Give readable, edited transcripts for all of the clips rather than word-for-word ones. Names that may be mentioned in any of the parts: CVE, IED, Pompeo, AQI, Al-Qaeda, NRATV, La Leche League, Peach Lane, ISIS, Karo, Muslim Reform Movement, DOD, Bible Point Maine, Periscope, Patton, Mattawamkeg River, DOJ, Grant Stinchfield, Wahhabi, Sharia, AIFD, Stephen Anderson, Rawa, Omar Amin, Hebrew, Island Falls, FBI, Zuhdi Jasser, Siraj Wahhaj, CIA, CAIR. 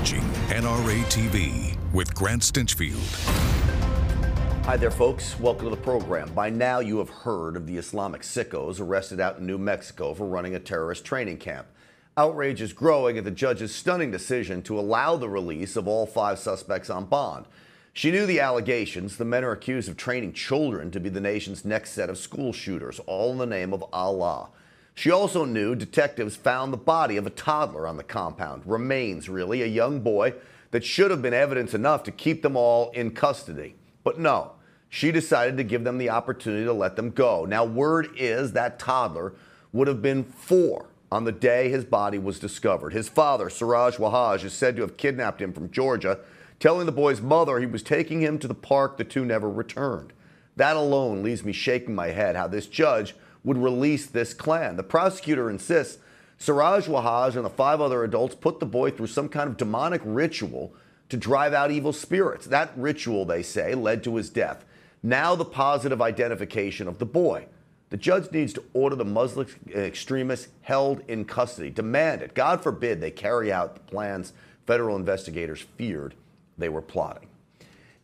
watching NRATV with Grant Stinchfield. Hi there, folks. Welcome to the program. By now, you have heard of the Islamic sickos arrested out in New Mexico for running a terrorist training camp. Outrage is growing at the judge's stunning decision to allow the release of all 5 suspects on bond. She knew the allegations. The men are accused of training children to be the nation's next set of school shooters, all in the name of Allah. She also knew detectives found the body of a toddler on the compound, remains really, a young boy that should have been evidence enough to keep them all in custody. But no, she decided to give them the opportunity to let them go. Now, word is that toddler would have been 4 on the day his body was discovered. His father, Siraj Wahhaj, is said to have kidnapped him from Georgia, telling the boy's mother he was taking him to the park. The two never returned. That alone leaves me shaking my head how this judge would release this clan. The prosecutor insists Siraj Wahhaj and the 5 other adults put the boy through some kind of demonic ritual to drive out evil spirits. That ritual, they say, led to his death. Now the positive identification of the boy. The judge needs to order the Muslim extremists held in custody. Demand it. God forbid they carry out the plans federal investigators feared they were plotting.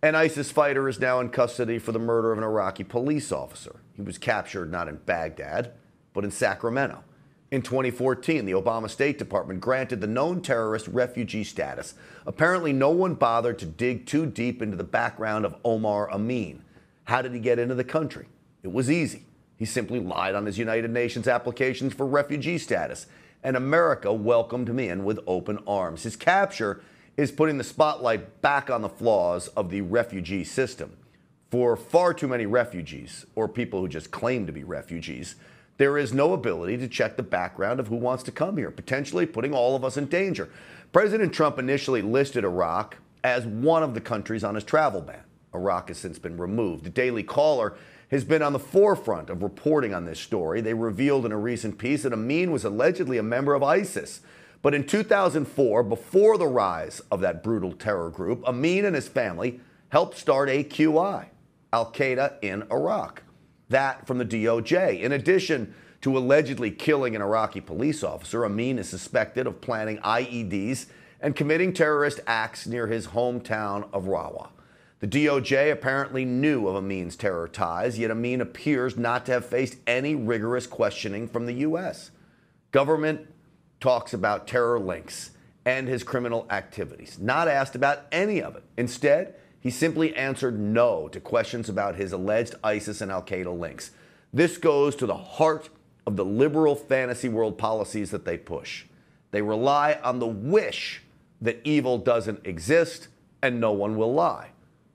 An ISIS fighter is now in custody for the murder of an Iraqi police officer. He was captured not in Baghdad, but in Sacramento. In 2014, the Obama State Department granted the known terrorist refugee status. Apparently, no one bothered to dig too deep into the background of Omar Amin. How did he get into the country? It was easy. He simply lied on his United Nations applications for refugee status, and America welcomed him in with open arms. His capture is putting the spotlight back on the flaws of the refugee system. For far too many refugees, or people who just claim to be refugees, there is no ability to check the background of who wants to come here, potentially putting all of us in danger. President Trump initially listed Iraq as one of the countries on his travel ban. Iraq has since been removed. The Daily Caller has been on the forefront of reporting on this story. They revealed in a recent piece that Amin was allegedly a member of ISIS. But in 2004, before the rise of that brutal terror group, Amin and his family helped start AQI, Al-Qaeda in Iraq. That from the DOJ. In addition to allegedly killing an Iraqi police officer, Amin is suspected of planting IEDs and committing terrorist acts near his hometown of Rawa. The DOJ apparently knew of Amin's terror ties, yet Amin appears not to have faced any rigorous questioning from the U.S. Government talks about terror links and his criminal activities, not asked about any of it. Instead, he simply answered no to questions about his alleged ISIS and Al-Qaeda links. This goes to the heart of the liberal fantasy world policies that they push. They rely on the wish that evil doesn't exist and no one will lie.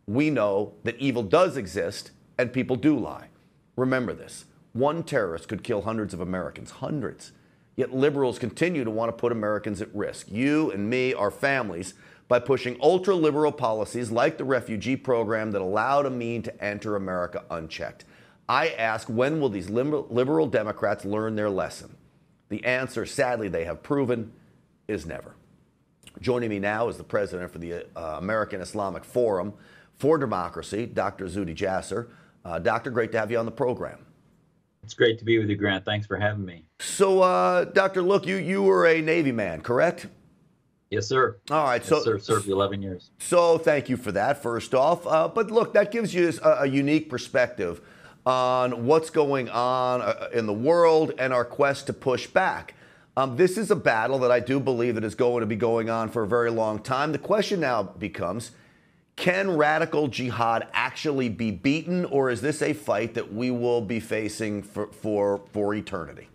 We know that evil does exist and people do lie. Remember this. One terrorist could kill hundreds of Americans. Hundreds. Yet liberals continue to want to put Americans at risk. You and me, our families, by pushing ultra-liberal policies like the refugee program that allowed Amin to enter America unchecked. I ask, when will these liberal Democrats learn their lesson? The answer, sadly, they have proven, is never. Joining me now is the president for the American Islamic Forum for Democracy, Dr. Zuhdi Jasser. Doctor, great to have you on the program. It's great to be with you, Grant. Thanks for having me. So, Doctor, look, you were a Navy man, correct? Yes, sir. All right. Yes, so, sir, served 11 years. So thank you for that, first off. But look, that gives you a unique perspective on what's going on in the world and our quest to push back. This is a battle that I do believe that is going to be going on for a very long time. The question now becomes, can radical jihad actually be beaten, or is this a fight that we will be facing for eternity?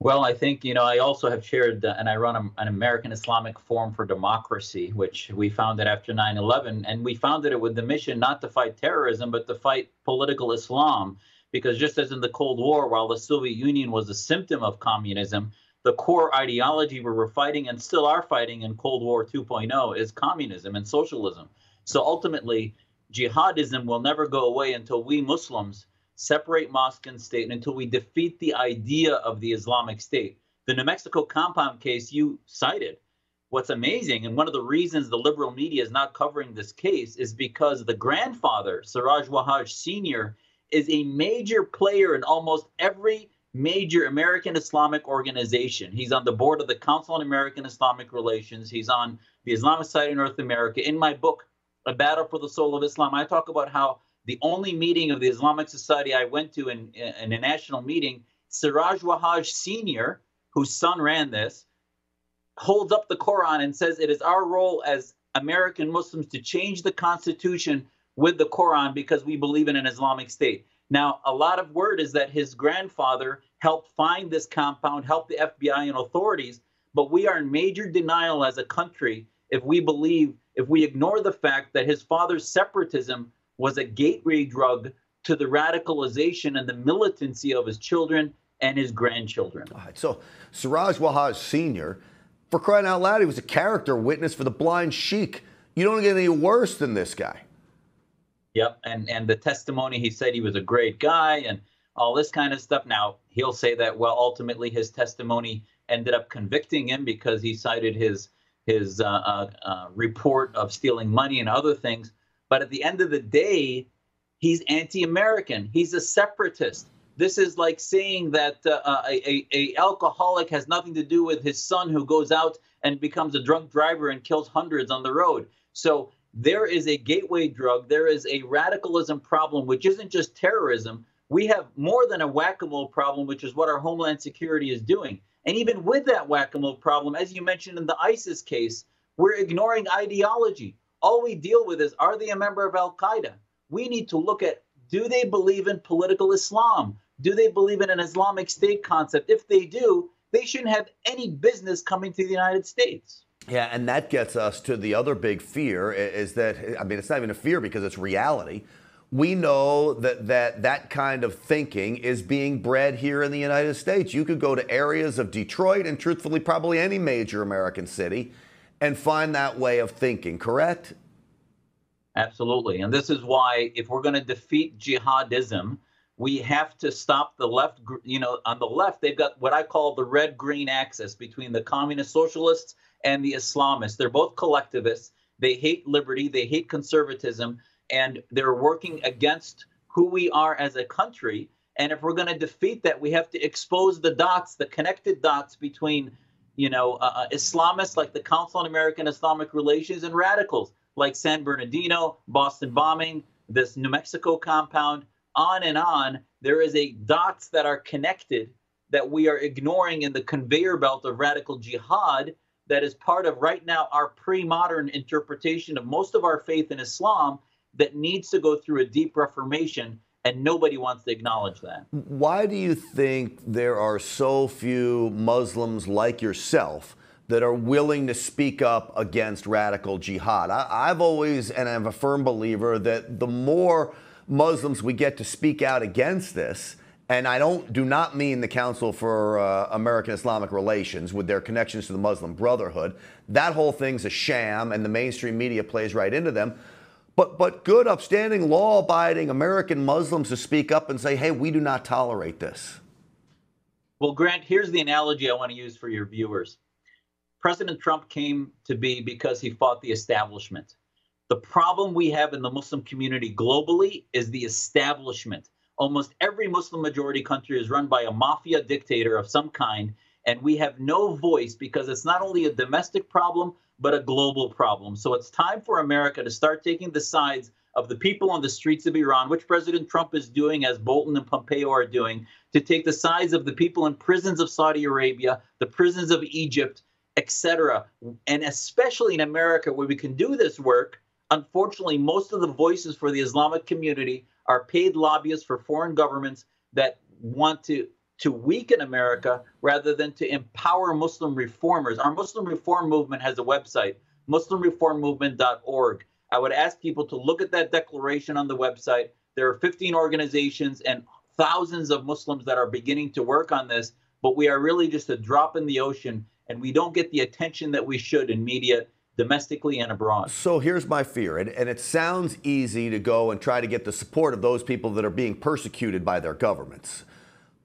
Well, I think, you know, I also have shared, and I run an American Islamic Forum for Democracy, which we founded after 9/11, and we founded it with the mission not to fight terrorism, but to fight political Islam, because just as in the Cold War, while the Soviet Union was a symptom of communism, the core ideology we were fighting and still are fighting in Cold War 2.0 is communism and socialism. So ultimately, jihadism will never go away until we Muslims separate mosque and state, and until we defeat the idea of the Islamic State. The New Mexico compound case you cited, what's amazing, and one of the reasons the liberal media is not covering this case, is because the grandfather, Siraj Wahhaj Sr., is a major player in almost every major American Islamic organization. He's on the board of the Council on American Islamic Relations. He's on the Islamic Society of North America. In my book, A Battle for the Soul of Islam, I talk about how the only meeting of the Islamic Society I went to in a national meeting, Siraj Wahhaj Sr., whose son ran this, holds up the Quran and says it is our role as American Muslims to change the Constitution with the Quran because we believe in an Islamic state. Now, a lot of word is that his grandfather helped find this compound, helped the FBI and authorities, but we are in major denial as a country if we believe, if we ignore the fact that his father's separatism was a gateway drug to the radicalization and the militancy of his children and his grandchildren. All right, so Siraj Wahhaj Sr., for crying out loud, he was a character witness for the blind sheikh. You don't get any worse than this guy. Yep, and the testimony, he said he was a great guy and all this kind of stuff. Now, he'll say that, well, ultimately his testimony ended up convicting him because he cited his report of stealing money and other things. But at the end of the day, he's anti-American. He's a separatist. This is like saying that a alcoholic has nothing to do with his son who goes out and becomes a drunk driver and kills hundreds on the road. So there is a gateway drug. There is a radicalism problem, which isn't just terrorism. We have more than a whack-a-mole problem, which is what our Homeland Security is doing. And even with that whack-a-mole problem, as you mentioned in the ISIS case, we're ignoring ideology. All we deal with is, are they a member of Al-Qaeda? We need to look at, do they believe in political Islam? Do they believe in an Islamic State concept? If they do, they shouldn't have any business coming to the United States. Yeah, and that gets us to the other big fear is that, I mean, it's not even a fear because it's reality. We know that that kind of thinking is being bred here in the United States. You could go to areas of Detroit and truthfully probably any major American city and find that way of thinking, correct? Absolutely. And this is why if we're going to defeat jihadism, we have to stop the left. You know, on the left, they've got what I call the red-green axis between the communist socialists and the Islamists. They're both collectivists. They hate liberty. They hate conservatism. And they're working against who we are as a country. And if we're going to defeat that, we have to expose the dots, the connected dots between, you know, Islamists like the Council on American Islamic Relations and radicals like San Bernardino, Boston bombing, this New Mexico compound. On and on, there is a dots that are connected that we are ignoring in the conveyor belt of radical jihad that is part of right now our pre-modern interpretation of most of our faith in Islam that needs to go through a deep reformation, and nobody wants to acknowledge that. Why do you think there are so few Muslims like yourself that are willing to speak up against radical jihad? I've always, and I'm a firm believer that the more Muslims we get to speak out against this, and I do not mean the Council for American Islamic Relations with their connections to the Muslim Brotherhood. That whole thing's a sham, and the mainstream media plays right into them. But good, upstanding, law-abiding American Muslims to speak up and say, hey, we do not tolerate this. Well, Grant, here's the analogy I want to use for your viewers. President Trump came to be because he fought the establishment. The problem we have in the Muslim community globally is the establishment. Almost every Muslim majority country is run by a mafia dictator of some kind, and we have no voice because it's not only a domestic problem, but a global problem. So it's time for America to start taking the sides of the people on the streets of Iran, which President Trump is doing, as Bolton and Pompeo are doing, to take the sides of the people in prisons of Saudi Arabia, the prisons of Egypt, etc. And especially in America, where we can do this work, unfortunately, most of the voices for the Islamic community are paid lobbyists for foreign governments that want to weaken America rather than to empower Muslim reformers. Our Muslim Reform Movement has a website, muslimreformmovement.org. I would ask people to look at that declaration on the website. There are 15 organizations and thousands of Muslims that are beginning to work on this, but we are really just a drop in the ocean, and we don't get the attention that we should in media, domestically and abroad. So here's my fear, and it sounds easy to go and try to get the support of those people that are being persecuted by their governments.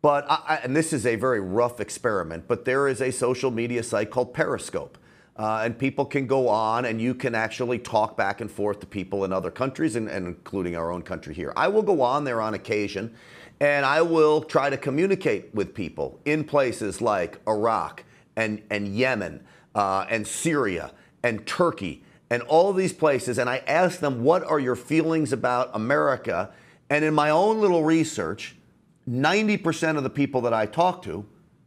But, and this is a very rough experiment, but there is a social media site called Periscope and people can go on, and you can actually talk back and forth to people in other countries, and including our own country here. I will go on there on occasion, and I will try to communicate with people in places like Iraq and Yemen and Syria and Turkey and all of these places, and I ask them, what are your feelings about America? And in my own little research, 90% of the people that I talk to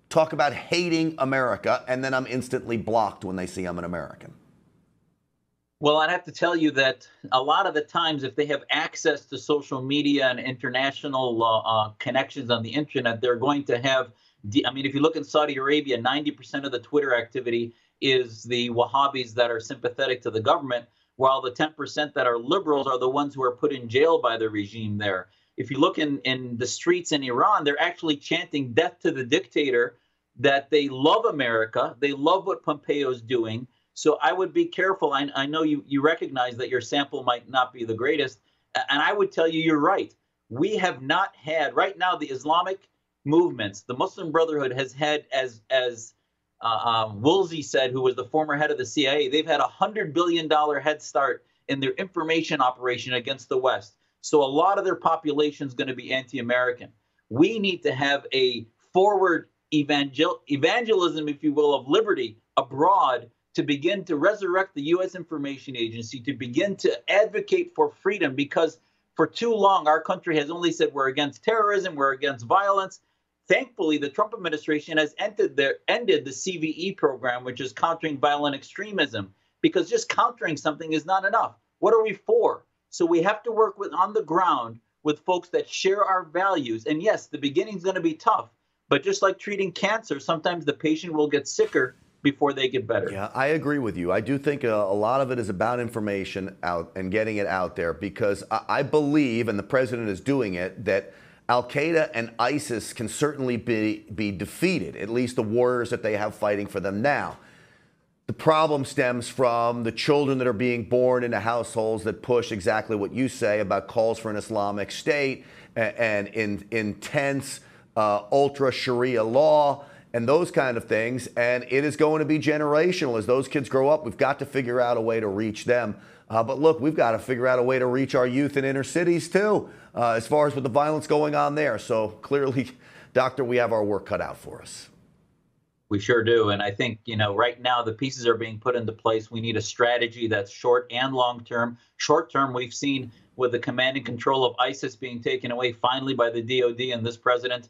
talk about hating America, and then I'm instantly blocked when they see I'm an American. Well, I'd have to tell you that a lot of the times, if they have access to social media and international connections on the internet, they're going to have, I mean, if you look in Saudi Arabia, 90% of the Twitter activity is the Wahhabis that are sympathetic to the government, while the 10% that are liberals are the ones who are put in jail by the regime there. If you look in the streets in Iran, they're actually chanting death to the dictator, that they love America, they love what Pompeo's doing. So I would be careful. I know you recognize that your sample might not be the greatest, and I would tell you you're right. We have not had, right now, the Islamic movements, the Muslim Brotherhood has had, as Woolsey said, who was the former head of the CIA, they've had a $100 billion head start in their information operation against the West. So a lot of their population is going to be anti-American. We need to have a forward evangelism, if you will, of liberty abroad to begin to resurrect the U.S. Information Agency, to begin to advocate for freedom, because for too long our country has only said we're against terrorism, we're against violence. Thankfully, the Trump administration has ended the CVE program, which is countering violent extremism, because just countering something is not enough. What are we for? So we have to work with on the ground with folks that share our values. And yes, the beginning's going to be tough, but just like treating cancer, sometimes the patient will get sicker before they get better. Yeah, I agree with you. I do think a lot of it is about information out and getting it out there, because I believe, and the president is doing it, that Al-Qaeda and ISIS can certainly be defeated, at least the warriors that they have fighting for them now. The problem stems from the children that are being born into households that push exactly what you say about calls for an Islamic state and intense ultra Sharia law and those kind of things. And it is going to be generational. As those kids grow up, we've got to figure out a way to reach them. But look, we've got to figure out a way to reach our youth in inner cities too, as far as with the violence going on there. So clearly, Doctor, we have our work cut out for us. We sure do. And I think, you know, right now the pieces are being put into place. We need a strategy that's short and long term. Short term, we've seen with the command and control of ISIS being taken away finally by the DOD and this president,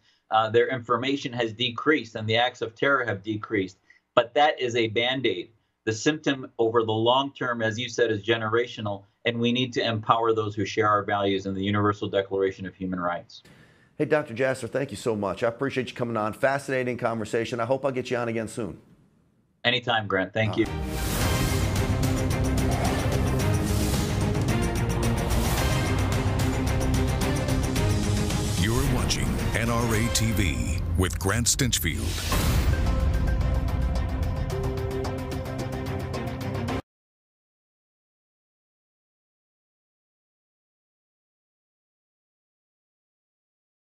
their information has decreased and the acts of terror have decreased. But that is a Band-Aid. The symptom over the long term, as you said, is generational. And we need to empower those who share our values in the Universal Declaration of Human Rights. Hey, Dr. Jasser, thank you so much. I appreciate you coming on. Fascinating conversation. I hope I'll get you on again soon. Anytime, Grant. Thank you. You're watching NRATV with Grant Stinchfield.